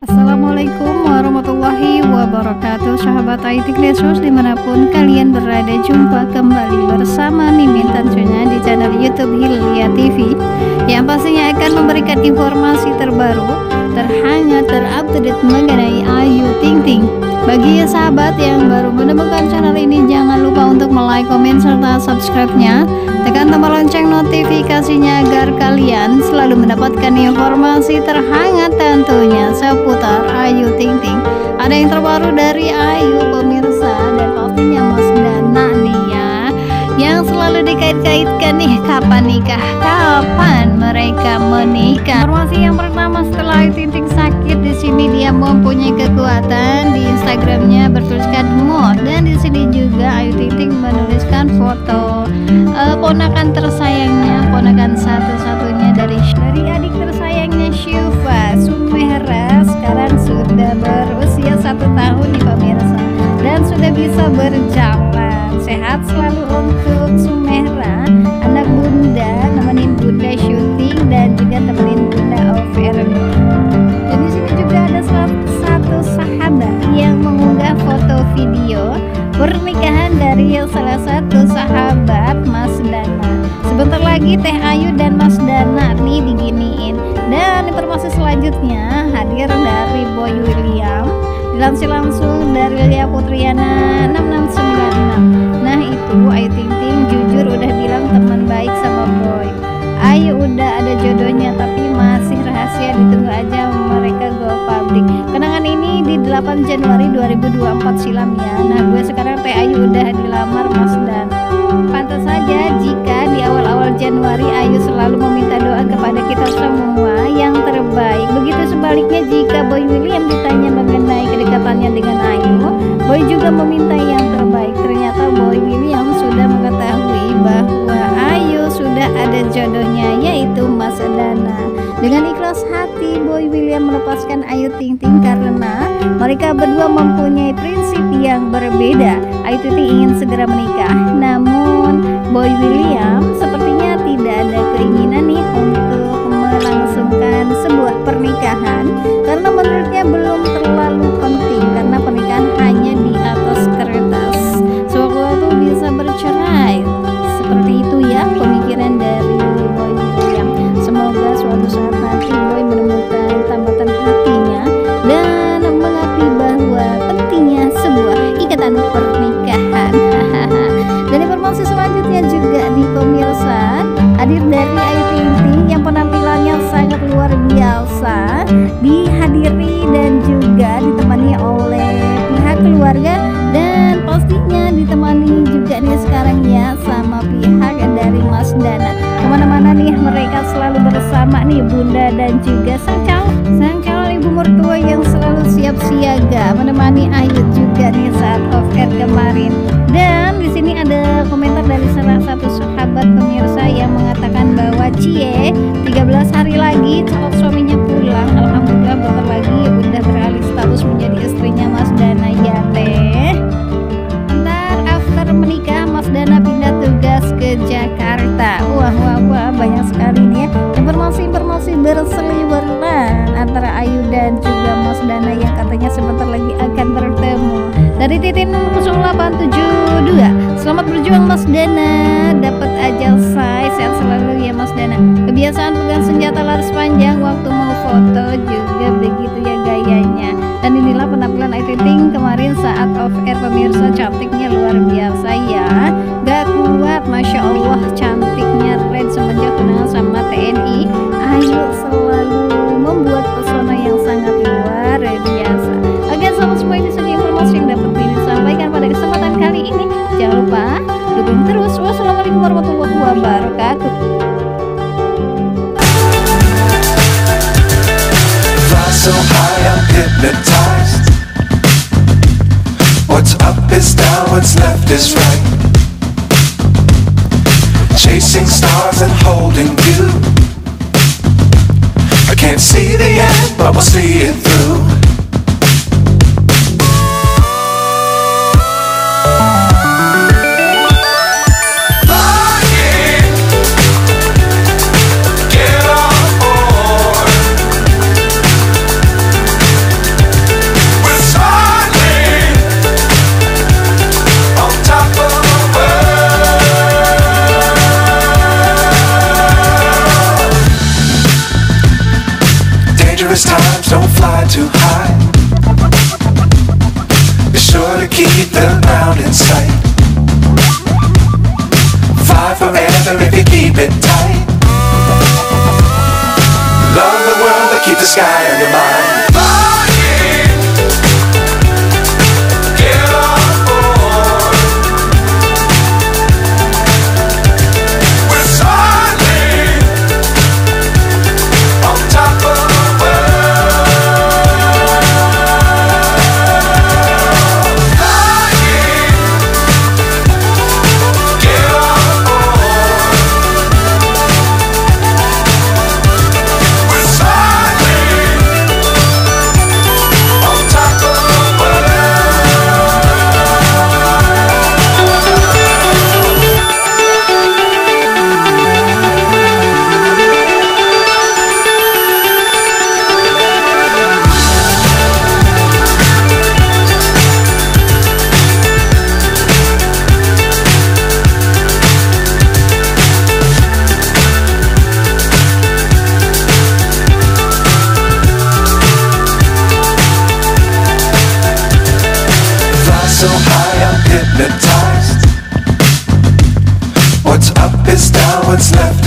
Assalamualaikum warahmatullahi wabarakatuh, sahabat Ayu Ting Ting dimanapun kalian berada. Jumpa kembali bersama Mimin tentunya di channel YouTube Hilya TV yang pastinya akan memberikan informasi terbaru, terhangat, terupdate mengenai Ayu Ting Ting. Bagi sahabat yang baru menemukan channel ini, jangan lupa untuk like, komen, serta subscribe-nya. Tekan tombol lonceng notifikasinya agar kalian selalu mendapatkan informasi terhangat tentunya seputar Ayu Ting Ting. Ada yang terbaru dari Ayu pemirsa, dan pastinya Mas Dhana nih ya, yang selalu dikait-kaitkan nih, kapan nikah, kapan mereka menikah. Informasi yang pertama, setelah Ayu Ting Ting sakit, di sini dia mempunyai kekuatan. Di Instagramnya bertuliskan humor, dan di sini juga Ayu Ting Ting menuliskan foto ponakan tersayangnya, ponakan satu-satunya dari adik tersayangnya Syufa Sumerah, sekarang sudah berusia 1 tahun nih pemirsa, dan sudah bisa berjalan. Sehat selalu untuk Sumerah, anak bunda, nemenin bunda syuting dan juga temenin bunda over. Jadi sini juga ada satu sahabat yang mengunggah foto video pernikahan dari salah satu sahabat Mas Dhana. Sebentar lagi Teh Ayu dan Mas Dhana nih diginiin. Dan informasi selanjutnya hadir dari Boy William, dilansir langsung dari Lelia Putriana 6696. Nah itu Ayu Ting Ting jujur udah bilang teman baik sama Boy. Ayu udah ada jodohnya tapi masih rahasia, ditunggu aja mereka go public. Kenangan ini di 8 Januari 2024 silam ya. Nah gue sekarang Teh Ayu udah dilamar Mas Dhana. Pantas saja jika di awal-awal Januari Ayu selalu meminta doa kepada kita semua yang terbaik. Begitu sebaliknya jika Boy William ditanya mengenai kedekatannya dengan Ayu, Boy juga meminta yang terbaik. Ternyata Boy William sudah mengetahui bahwa Ayu sudah ada jodohnya, yaitu Mas Dhana. Dengan ikhlas hati, Boy William melepaskan Ayu Ting Ting karena mereka berdua mempunyai prinsip yang berbeda. Ayu Ting Ting ingin segera menikah, namun Boy William sepertinya tidak ada keinginan nih untuk melangsungkan sebuah pernikahan karena menurutnya belum terlalu penting, karena pernikahan hanya di atas kertas. Suatu waktu bisa bercerai. Seperti itu ya pemikiran dari Boy William. Semoga suatu saat nanti Boy menemukan tambatan hatinya dan mengerti bahwa pentingnya sebuah ikatan pernikahan. Dan informasi selanjutnya juga di pemirsa hadir dari Ayu Ting Ting yang penampilannya sangat luar biasa, dihadiri dan juga ditemani oleh pihak keluarga, dan pastinya ditemani juga nih sekarang ya sama pihak dari Mas Dhana. Kemana-mana nih mereka selalu bersama nih bunda dan juga sang calon ibu mertua yang selalu siap siaga menemani Ayu juga nih saat off air kemarin. Dan di sini ada komentar dari salah satu sahabat pemirsa yang mengatakan bahwa cie 13 hari lagi calon suaminya pulang. Alhamdulillah bentar lagi udah beralih status menjadi istrinya Mas Dhana ya teh. Ntar after menikah Mas Dhana pindah tugas ke Jakarta. Wah banyak sekali nih informasi berseliweran antara Ayu dan juga Mas Dhana yang katanya sebentar lagi akan bertemu. Dari Titin 0872, selamat berjuang Mas Dhana, dapat ajal say, sehat selalu ya Mas Dhana. Kebiasaan pegang senjata laras panjang waktu mau foto juga begitu ya gayanya. Dan inilah penampilan Ayu Ting Ting kemarin saat off air pemirsa, cantiknya luar biasa ya, gak kuat, masya Allah cantiknya Red semenjak kenal sama TNI. Ayu selalu membuat pesona yang sangat luar biasa. Oke sahabat semua, ini saja informasi yang dapat Mimin sampaikan pada kesempatan kali ini. Jangan lupa dukung terus. Wassalamualaikum warahmatullahi wabarakatuh. So high I'm hypnotized. What's up is down, what's left is right. Chasing stars and holding you. I can't see the end, but we'll see it through. Don't fly too high. Be sure to keep the ground in sight. Fly forever if you keep it tight. Love the world but keep the sky on your mind. So high I'm hypnotized. What's up is down, what's left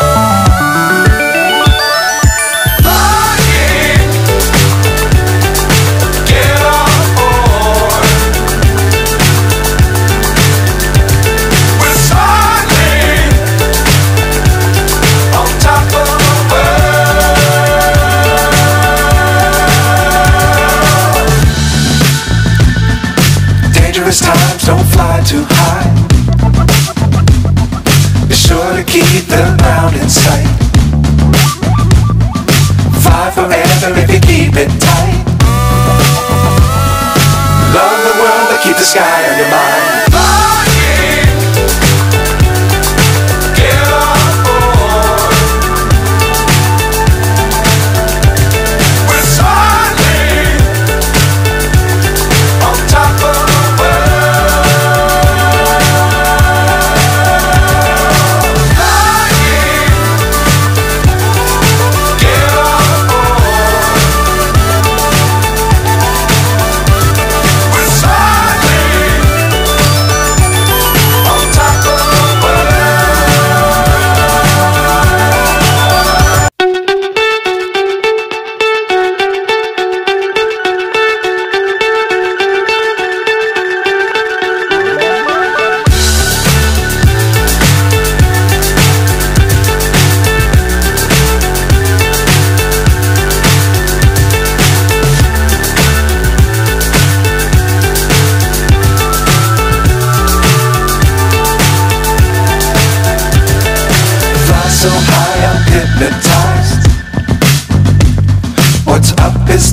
Times don't fly too high. Be sure to keep the ground in sight. Fly forever if you keep it tight. Love the world but keep the sky on your mind. So high I'm hypnotized. What's up is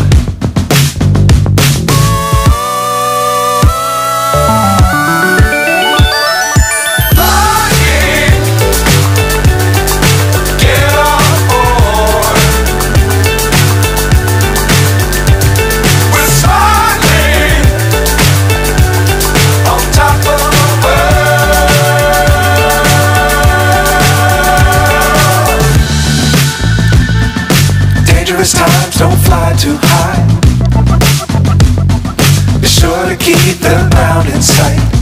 Times don't fly too high. Be sure to keep the ground in sight.